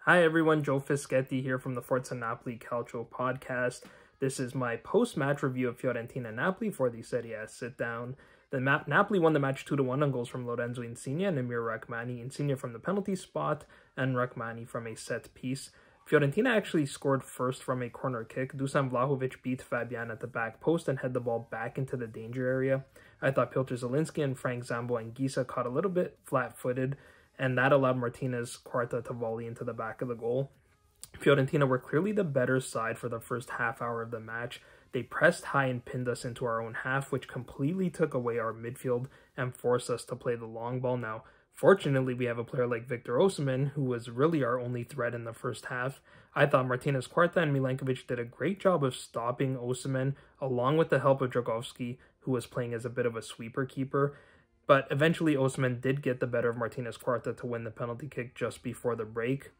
Hi everyone, Joe Fischetti here from the Forza Napoli Calcio Podcast. This is my post-match review of Fiorentina-Napoli for the Serie A sit-down. The Napoli won the match 2-1 on goals from Lorenzo Insigne and Amir Rrahmani. Insigne from the penalty spot and Rrahmani from a set-piece. Fiorentina actually scored first from a corner kick. Dusan Vlahovic beat Fabian at the back post and had the ball back into the danger area. I thought Piotr Zielinski and Frank Zambo Anguissa caught a little bit flat-footed, and that allowed Martínez Quarta to volley into the back of the goal. Fiorentina were clearly the better side for the first half hour of the match. They pressed high and pinned us into our own half, which completely took away our midfield and forced us to play the long ball. Now, fortunately, we have a player like Victor Osimhen, who was really our only threat in the first half. I thought Martínez Quarta and Milankovic did a great job of stopping Osimhen, along with the help of Dragovski, who was playing as a bit of a sweeper keeper. But eventually, Osimhen did get the better of Martínez Quarta to win the penalty kick just before the break.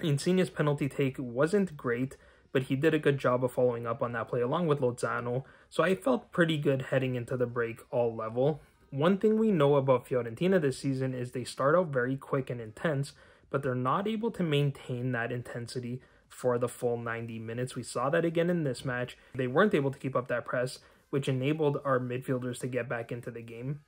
Insigne's penalty take wasn't great, but he did a good job of following up on that play, along with Lozano, so I felt pretty good heading into the break all level. One thing we know about Fiorentina this season is they start out very quick and intense, but they're not able to maintain that intensity for the full 90 minutes. We saw that again in this match. They weren't able to keep up that press, which enabled our midfielders to get back into the game.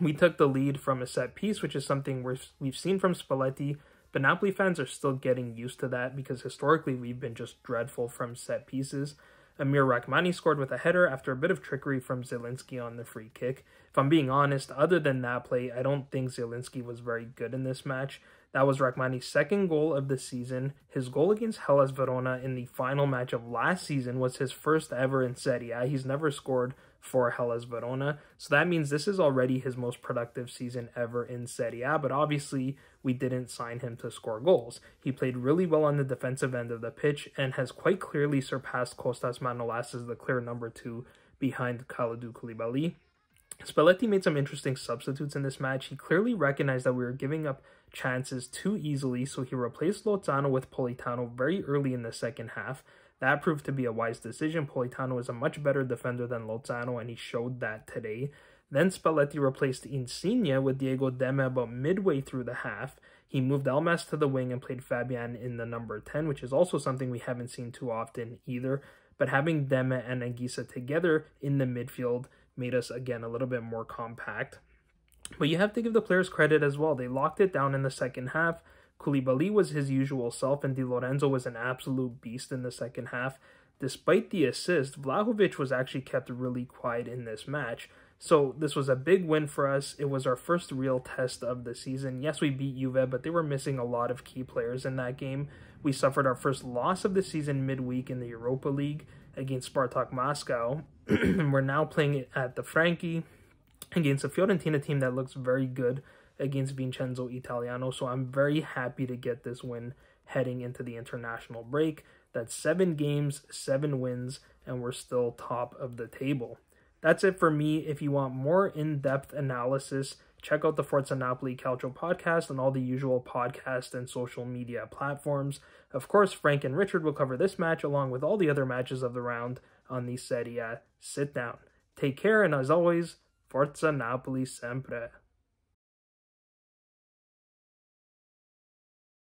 We took the lead from a set piece, which is something we've seen from Spalletti, but Napoli fans are still getting used to that because historically we've been just dreadful from set pieces. Amir Rrahmani scored with a header after a bit of trickery from Zielinski on the free kick. If I'm being honest, other than that play, I don't think Zielinski was very good in this match. That was Rrahmani's second goal of the season. His goal against Hellas Verona in the final match of last season was his first ever in Serie A. He's never scored for Hellas Verona, so that means this is already his most productive season ever in Serie A, but obviously we didn't sign him to score goals. He played really well on the defensive end of the pitch and has quite clearly surpassed Kostas Manolas as the clear number 2 behind Kalidou Koulibaly. Spalletti made some interesting substitutes in this match. He clearly recognized that we were giving up chances too easily, so he replaced Lozano with Politano very early in the second half. That proved to be a wise decision. Politano is a much better defender than Lozano, and he showed that today. Then Spalletti replaced Insigne with Diego Demme about midway through the half. He moved Elmas to the wing and played Fabian in the number 10, which is also something we haven't seen too often either. But having Demme and Anguissa together in the midfield made us, again, a little bit more compact. But you have to give the players credit as well. They locked it down in the second half. Koulibaly was his usual self, and Di Lorenzo was an absolute beast in the second half. Despite the assist, Vlahovic was actually kept really quiet in this match. So this was a big win for us. It was our first real test of the season. Yes, we beat Juve, but they were missing a lot of key players in that game. We suffered our first loss of the season midweek in the Europa League against Spartak Moscow. We're now playing at the Franchi against a Fiorentina team that looks very good against Vincenzo Italiano, so I'm very happy to get this win heading into the international break. That's 7 games, 7 wins, and we're still top of the table. That's it for me. If you want more in-depth analysis, check out the Forza Napoli Calcio Podcast and all the usual podcast and social media platforms. Of course, Frank and Richard will cover this match along with all the other matches of the round on the Serie A sit-down. Take care, and as always, Forza Napoli sempre.